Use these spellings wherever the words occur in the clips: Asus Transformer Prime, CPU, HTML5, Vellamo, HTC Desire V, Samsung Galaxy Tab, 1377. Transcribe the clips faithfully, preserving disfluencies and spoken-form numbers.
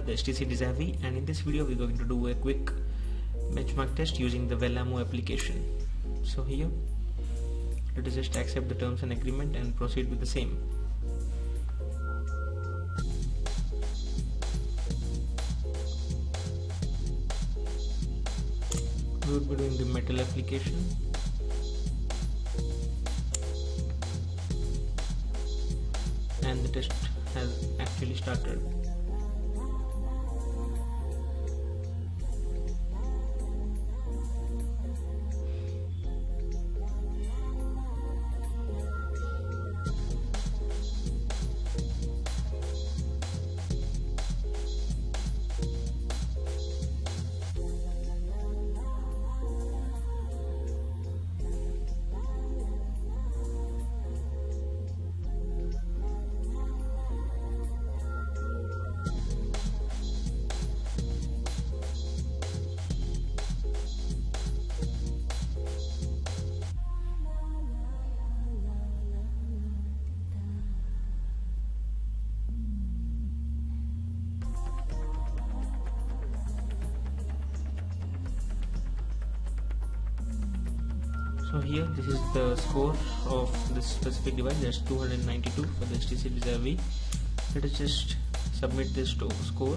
have the H T C Desire V, and in this video we are going to do a quick benchmark test using the Vellamo application. So here, let us just accept the terms and agreement and proceed with the same. We would be doing the metal application. And the test has actually started. So here, this is the score of this specific device, that's two hundred ninety-two for the H T C Desire V. Let us just submit this to score.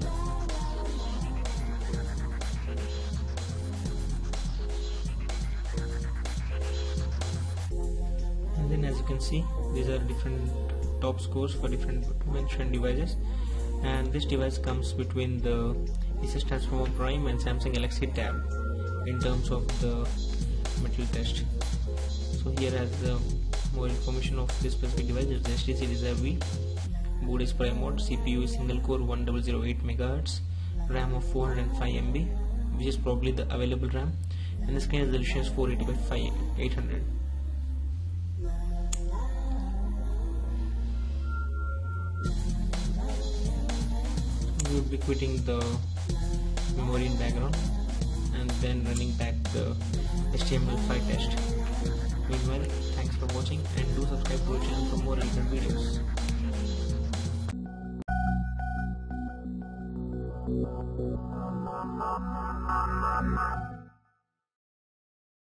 And then as you can see, these are different top scores for different mentioned devices. And this device comes between the Asus Transformer Prime and Samsung Galaxy Tab in terms of the metal test. So here has the more information of this specific device. It's the H T C Desire V. Board is prime mode. C P U is single core one thousand eight megahertz. RAM of four hundred five megabytes, which is probably the available RAM. And the screen resolution is four eighty by eight hundred. We will be quitting the memory in background and then running back the H T M L five test. Meanwhile, thanks for watching and do subscribe to our channel for more relevant videos.